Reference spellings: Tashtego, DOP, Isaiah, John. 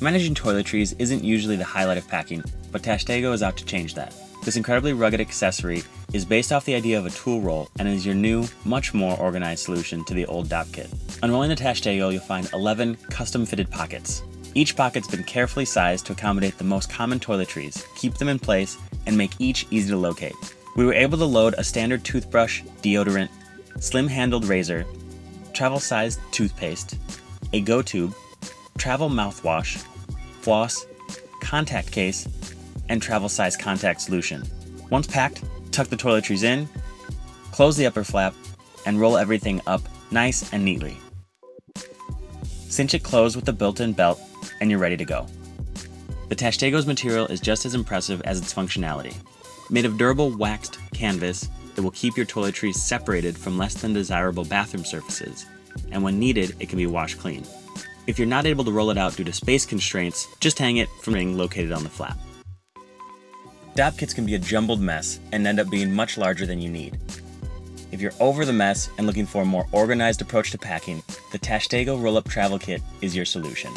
Managing toiletries isn't usually the highlight of packing, but Tashtego is out to change that. This incredibly rugged accessory is based off the idea of a tool roll and is your new, much more organized solution to the old DOP kit. Unrolling the Tashtego, you'll find 11 custom-fitted pockets. Each pocket's been carefully sized to accommodate the most common toiletries, keep them in place, and make each easy to locate. We were able to load a standard toothbrush, deodorant, slim-handled razor, travel-sized toothpaste, a go tube, travel mouthwash, floss, contact case, and travel-sized contact solution. Once packed, tuck the toiletries in, close the upper flap, and roll everything up nice and neatly. Cinch it closed with the built-in belt, and you're ready to go. The Tashtego's material is just as impressive as its functionality. Made of durable waxed canvas, it will keep your toiletries separated from less than desirable bathroom surfaces, and when needed, it can be washed clean. If you're not able to roll it out due to space constraints, just hang it from being located on the flap. DOP kits can be a jumbled mess and end up being much larger than you need. If you're over the mess and looking for a more organized approach to packing, the Tashtego Roll-Up Travel Kit is your solution.